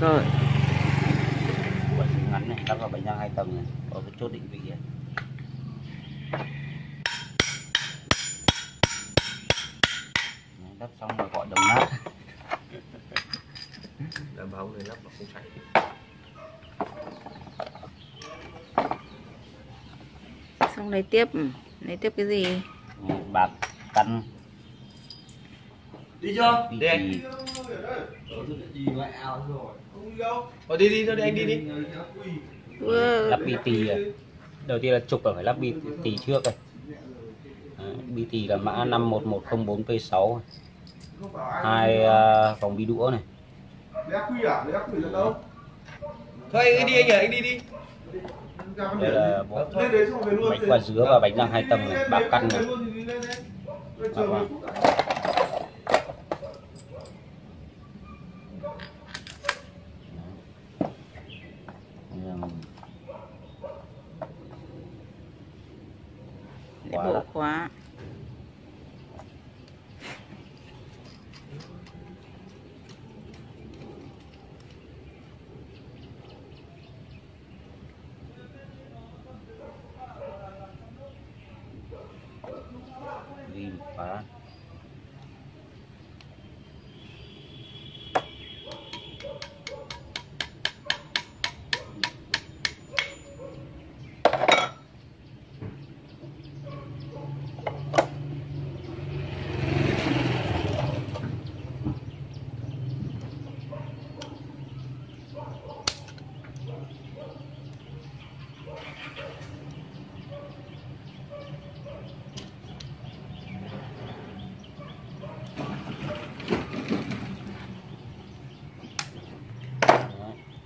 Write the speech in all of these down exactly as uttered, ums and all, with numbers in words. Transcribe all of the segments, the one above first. Rồi. Bánh ngắn này, lắp vào bánh răng hai tầng này, có cái chốt định vị này. Lắp xong rồi gọi đồng nát. Đảm bảo người lắp mà không chạy. Xong lấy tiếp, lấy tiếp cái gì? Bạc căn. Đi chưa? Đi anh. Đi. Đi lại ao rồi. Không đâu. Ờ đi đi thôi đi anh đi đi. Lắp bi tì. Đầu tiên là trục là phải lắp bi tì trước rồi. Bi tì là mã năm một một không bốn P sáu. Hai uh, vòng bi đũa này. Thôi anh đi anh nhờ anh đi đi. Đây là bộ bánh quả dứa và bánh răng hai tầng này, bạc căn này. Để bộ khóa. Phá.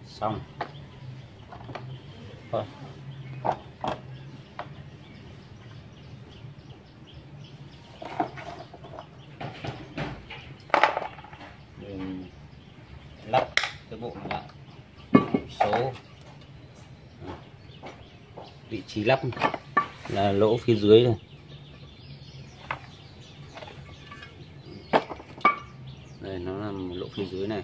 Xong. Thôi. Mình lắp cái bộ này lại. Số vị trí lắp là lỗ phía dưới này. Đây nó là lỗ phía dưới này.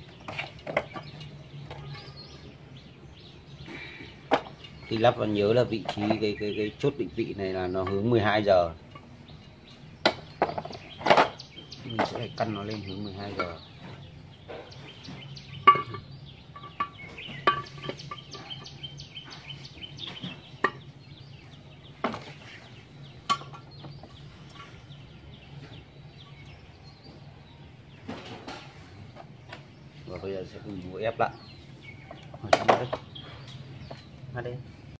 Khi lắp vào nhớ là vị trí cái cái cái chốt định vị này là nó hướng mười hai giờ. Mình sẽ phải căn nó lên hướng mười hai giờ. Và bây giờ sẽ cùng ép lại. Ở đây.